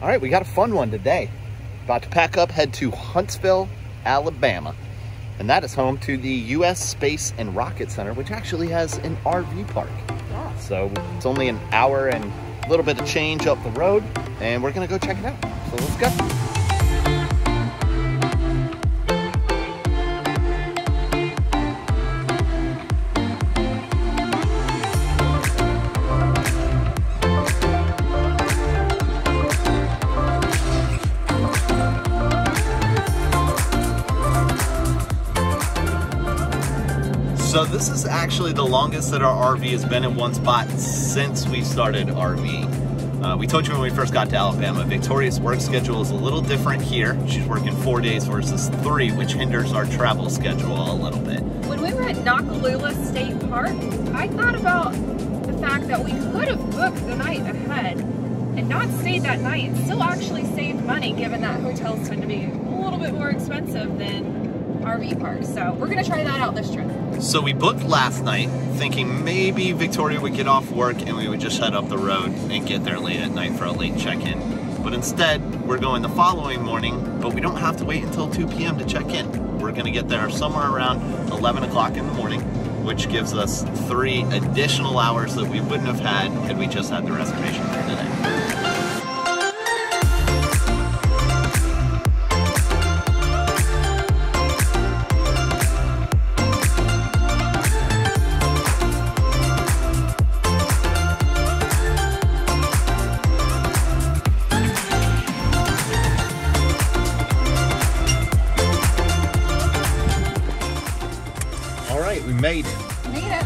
All right, we got a fun one today. About to pack up, head to Huntsville, Alabama. And that is home to the U.S. Space and Rocket Center, which actually has an RV park. Yeah. So it's only an hour and a little bit of change up the road, and we're gonna go check it out. So let's go. So this is actually the longest that our RV has been in one spot since we started RVing. We told you when we first got to Alabama, Victoria's work schedule is a little different here. She's working 4 days versus 3, which hinders our travel schedule a little bit. When we were at Nakalula State Park, I thought about the fact that we could have booked the night ahead and not stayed that night and still actually saved money, given that hotels tend to be a little bit more expensive than RV park. So we're gonna try that out this trip. So we booked last night thinking maybe Victoria would get off work and we would just head up the road and get there late at night for a late check-in. But instead we're going the following morning, but we don't have to wait until 2 p.m. to check in. We're gonna get there somewhere around 11 o'clock in the morning, which gives us 3 additional hours that we wouldn't have had we just had the reservation for today. Made it. Made it.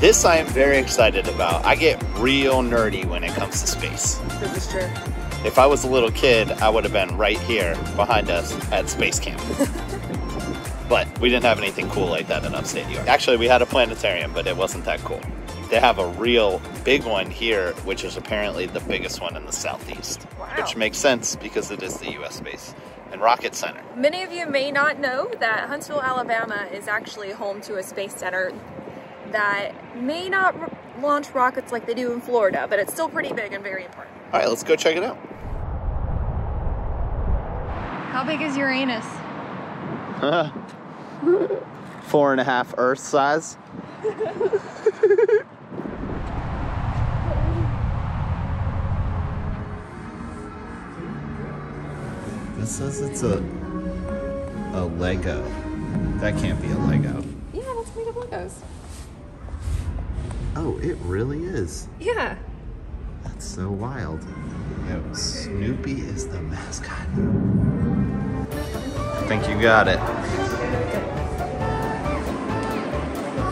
This I am very excited about. I get real nerdy when it comes to space. This is true. If I was a little kid, I would have been right here behind us at space camp. But we didn't have anything cool like that in upstate New York. Actually, we had a planetarium, but it wasn't that cool. They have a real big one here, which is apparently the biggest one in the Southeast. Wow. Which makes sense because it is the U.S. Space and Rocket Center. Many of you may not know that Huntsville, Alabama is actually home to a space center that may not launch rockets like they do in Florida, but it's still pretty big and very important. All right, let's go check it out. How big is Uranus? 4.5 Earth size. This says it's a Lego. That can't be a Lego. Yeah, that's made of Legos. Oh, it really is. Yeah. That's so wild. Yo, Snoopy is the mascot. I think you got it.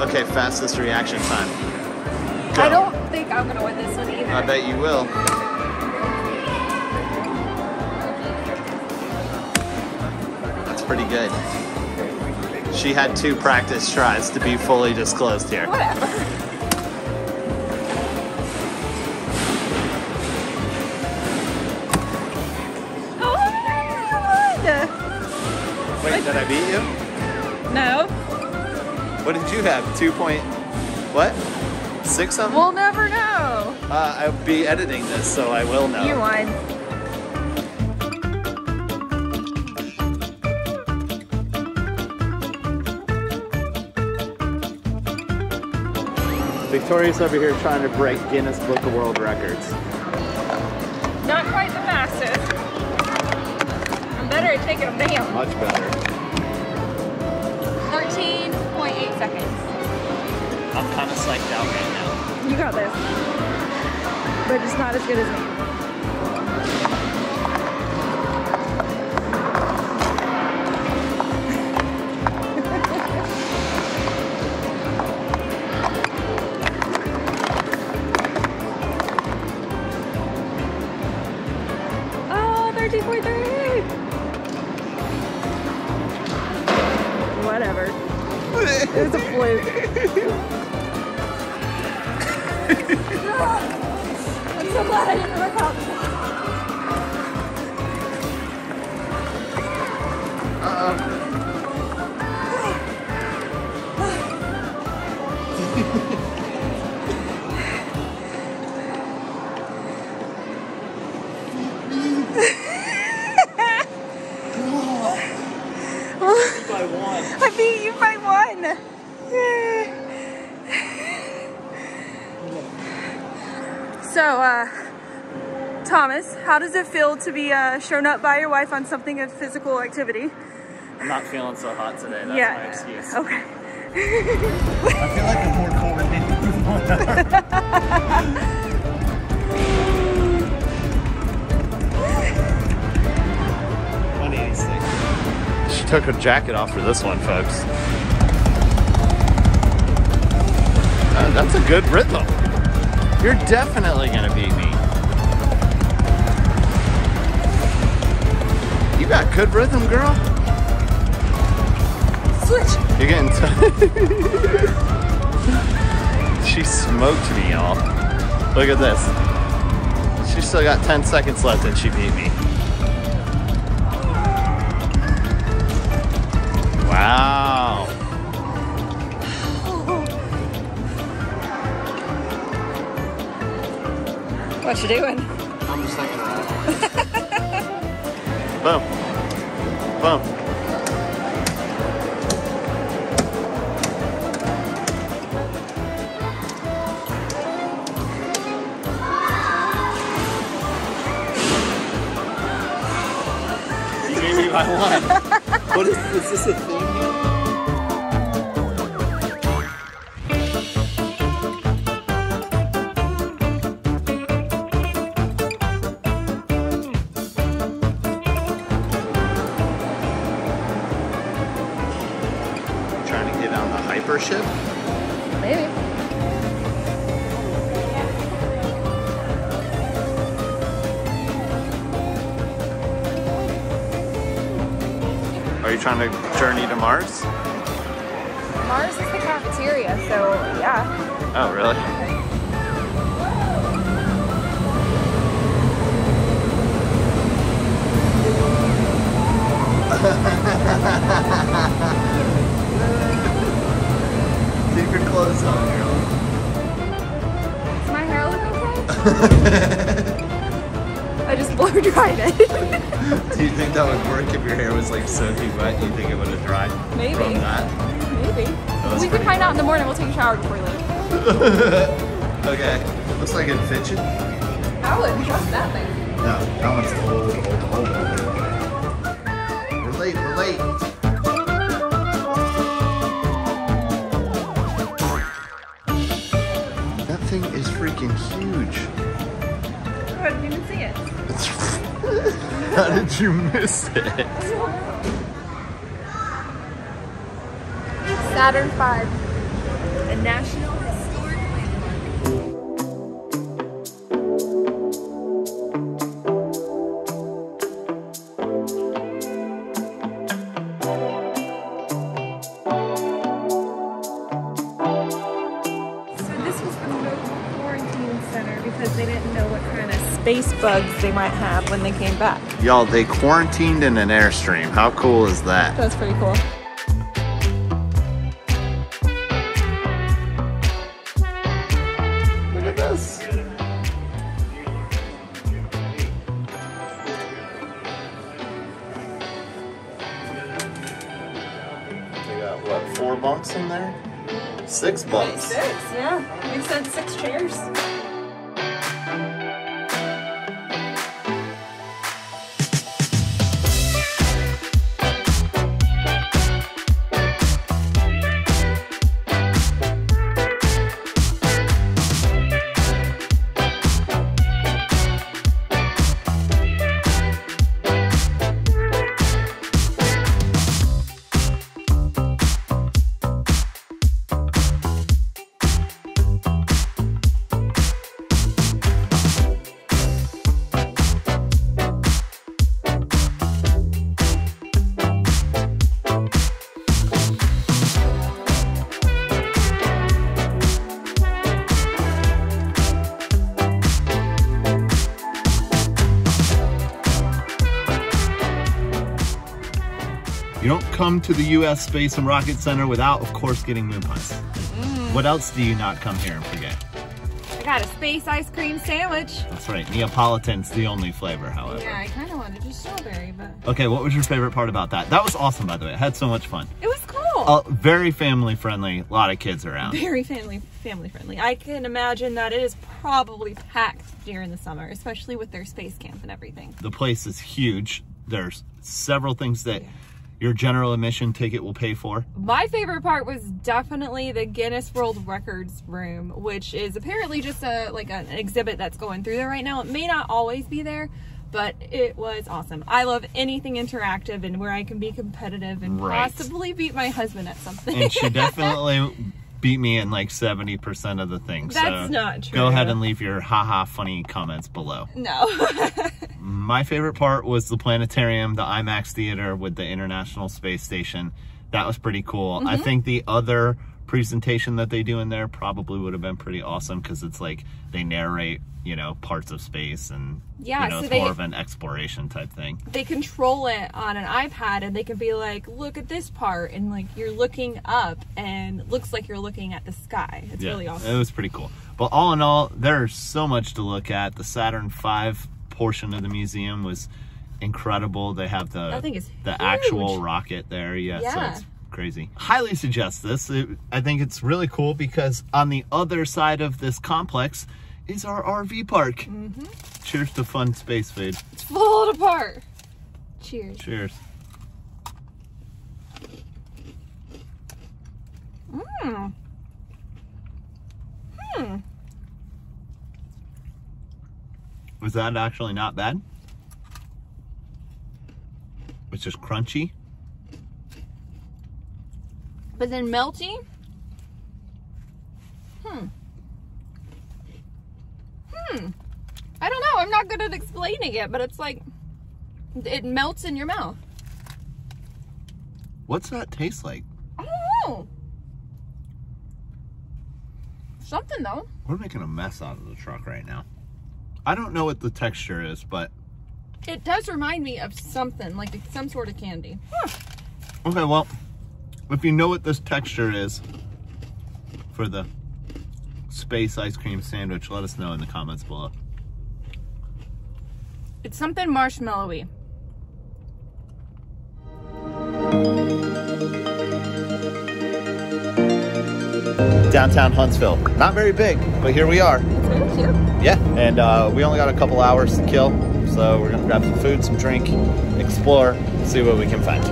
Okay, fastest reaction time. Go. I don't think I'm gonna win this one either. I bet you will. That's pretty good. She had 2 practice tries to be fully disclosed here. Whatever. Did I beat you? No. What did you have? 2 point, what? 6 something? We'll never know. I'll be editing this, so I will know. You won. Victoria's over here trying to break Guinness Book of World Records. Not quite the fastest. I'm better at taking a nap. Much better. 13.8 seconds. I'm kind of psyched out right now. You got this. But it's not as good as me. 4:30, 4:30. Whatever. It's a fluke. I'm so glad I didn't work out. I beat you by one. So, Thomas, how does it feel to be shown up by your wife on something of physical activity? I'm not feeling so hot today. That's my excuse. Okay. I feel like I'm more coordinated. Took her jacket off for this one, folks. That's a good rhythm. You're definitely gonna beat me. You got good rhythm, girl. Switch. You're getting tired. She smoked me, y'all. Look at this. She still got 10 seconds left and she beat me. Wow. What you doing? I'm just thinking about it. Boom. Boom. You gave me my one. What is this a thing? Trying to get on the hyper ship? Maybe. Are you trying to journey to Mars? Mars is the cafeteria, so yeah. Oh, really? Keep your clothes on, girl. Does my hair look okay? I just blow dried it. Do you think that would work if your hair was like soaking wet? Do you think it would have dried from that? Maybe. That we could find out in the morning. We'll take a shower before we leave. Okay. Looks like it fits you. I wouldn't trust that thing. No, that one's old. We're late. We're late. That thing is freaking huge. I didn't even see it. How did you miss it? Saturn V, a national historic landmark. So this was the quarantine center because they didn't know what kind of space bugs they might have when they came back. Y'all, they quarantined in an Airstream. How cool is that? That's pretty cool. Look at this. They got, what, 4 bunks in there? 6 bunks. 6, yeah. They said 6 chairs. You don't come to the U.S. Space and Rocket Center without, of course, getting moon pies. Mm. What else do you not come here and forget? I got a space ice cream sandwich. That's right. Neapolitan's the only flavor, however. Yeah, I kind of wanted just strawberry, but... Okay, what was your favorite part about that? That was awesome, by the way. I had so much fun. It was cool. Very family-friendly. A lot of kids around. Very family-friendly. I can imagine that it is probably packed during the summer, especially with their space camp and everything. The place is huge. There's several things that... Yeah. Your general admission ticket will pay for. My favorite part was definitely the Guinness World Records room, which is apparently just an exhibit that's going through there right now. It may not always be there, but it was awesome. I love anything interactive and where I can be competitive and possibly beat my husband at something. And she definitely beat me in like 70% of the things. That's so not true. Go ahead and leave your haha funny comments below. No. My favorite part was the planetarium, the IMAX theater with the International Space Station. That was pretty cool. Mm-hmm. I think the other presentation that they do in there probably would have been pretty awesome because it's like they narrate, you know, parts of space and, yeah, you know, so it's more of an exploration type thing. They control it on an iPad and they can be like, look at this part, and like you're looking up and it looks like you're looking at the sky. It's really awesome. It was pretty cool. But all in all, there's so much to look at. The Saturn V portion of the museum was incredible. They have the actual rocket there. Yeah. So it's crazy. Highly suggest this. I think it's really cool because on the other side of this complex is our RV park. Mm-hmm. Cheers to fun space food. It's pulled apart. Cheers. Cheers. Mmm. Hmm. Was that actually not bad? It's just crunchy. But then melty? I don't know. I'm not good at explaining it, but it's like it melts in your mouth. What's that taste like? I don't know. Something, though. We're making a mess out of the truck right now. I don't know what the texture is, but... It does remind me of something, like some sort of candy. Huh. Okay, well, if you know what this texture is for the space ice cream sandwich, let us know in the comments below. It's something marshmallowy. Downtown Huntsville. Not very big, but here we are. It's cute. Yeah, and we only got a couple hours to kill, so we're gonna grab some food, some drink, explore, see what we can find.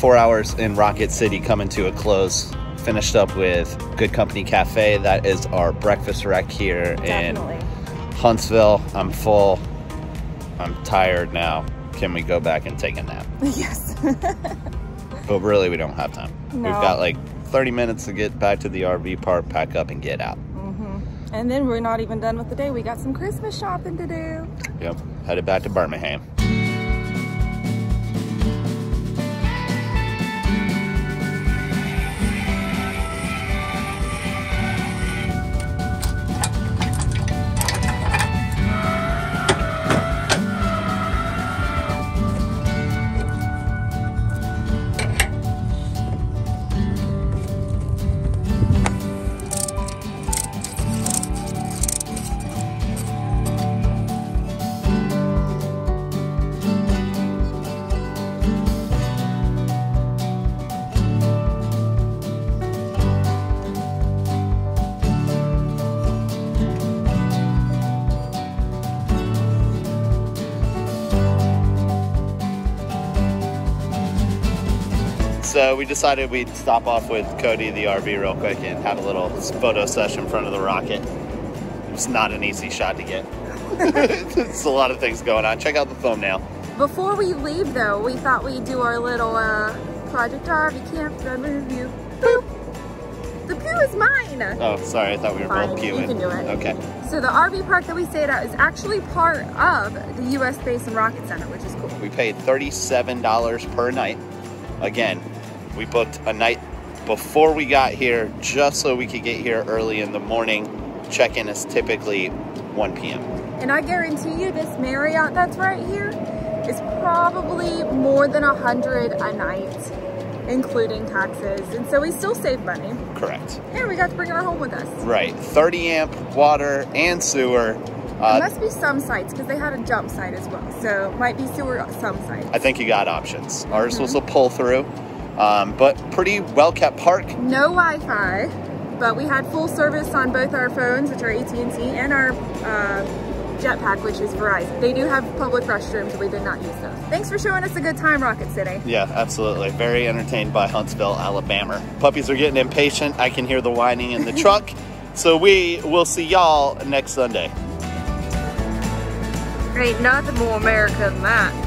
Four hours in Rocket City coming to a close. Finished up with Good Company Cafe. That is our breakfast wreck here in Huntsville. I'm full. I'm tired now. Can we go back and take a nap? Yes. But really, we don't have time. No. We've got like 30 minutes to get back to the RV park, pack up, and get out. Mm-hmm. And then we're not even done with the day. We got some Christmas shopping to do. Yep. Headed back to Birmingham. So we decided we'd stop off with Cody the RV real quick and have a little photo session in front of the rocket. It's not an easy shot to get. There's a lot of things going on. Check out the thumbnail. Before we leave though, we thought we'd do our little Project RV Camp review. Boop! The pew is mine! Oh, sorry, I thought we were both pewing. You can do it. Okay. So the RV park that we stayed at is actually part of the U.S. Space and Rocket Center, which is cool. We paid $37 per night. Again, we booked a night before we got here just so we could get here early in the morning. Check-in is typically 1 p.m. And I guarantee you this Marriott that's right here is probably more than $100 a night, including taxes, and so we still save money. Correct. And we got to bring her home with us. Right, 30 amp water and sewer. There must be some sites because they had a jump site as well, so it might be sewer some sites. I think you got options. Ours was a pull through, but pretty well kept park. No Wi-Fi, but we had full service on both our phones, which are AT&T, and our Jetpack, which is Verizon. They do have public restrooms, but we did not use those. Thanks for showing us a good time, Rocket City. Yeah, absolutely. Very entertained by Huntsville, Alabama. Puppies are getting impatient. I can hear the whining in the truck. So we will see y'all next Sunday. Ain't nothing more America than that.